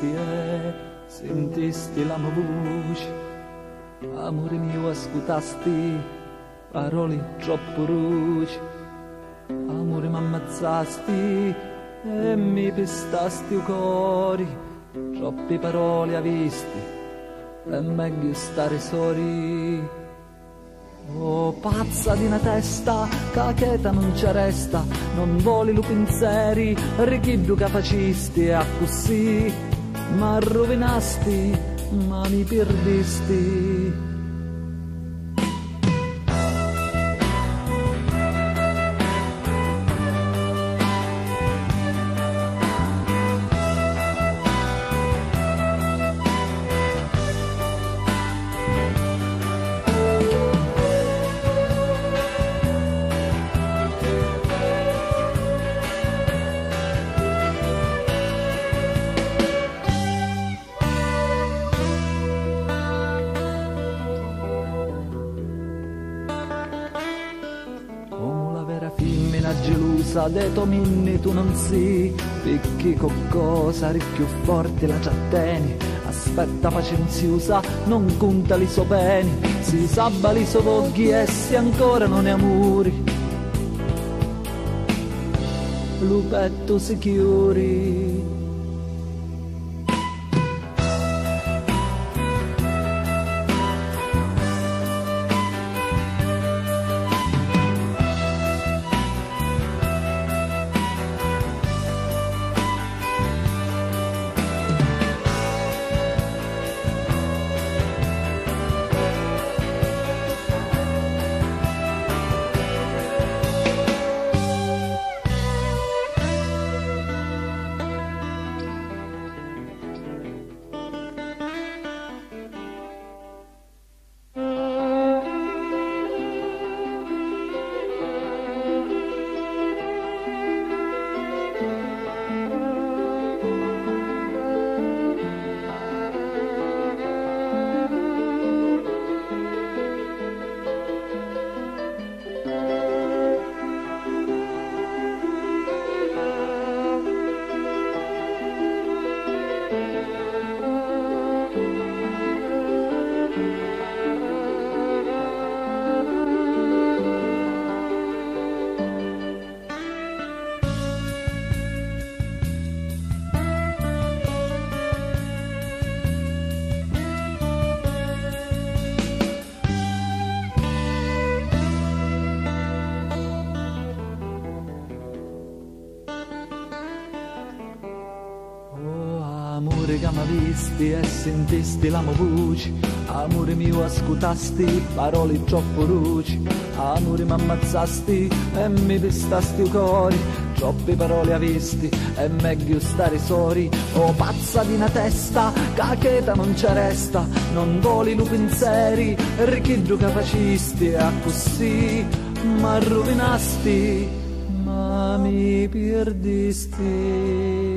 resti e sentisti la mia voce, amore mio ascoltasti parole troppo ruci, amore m'ammazzasti e mi pestasti il cuore, troppe parole avisti, è meglio stare soli. Oh, pazza di una testa, cacchetta non c'è resta, non voli lu pensieri, richibdu che facisti e così, ma rovinasti, ma mi perdisti. Gelosa de tomini tu non si picchi con cosa ricchio forte la già teni, aspetta pacenziosa non conta li so beni, si sabba li so voghi e se ancora non è amori lu petto si chiuri. Amore che m'ha visti e sentisti la mia voce, amore mio ascoltasti parole troppo ruci, amore m'ammazzasti e mi pestasti il cuore, troppe parole avesti è meglio stare soli. Oh, pazza di una testa, cacchetta non c'è resta, non voli lu pensieri, richiddu che facisti e così, ma rovinasti, ma mi perdisti.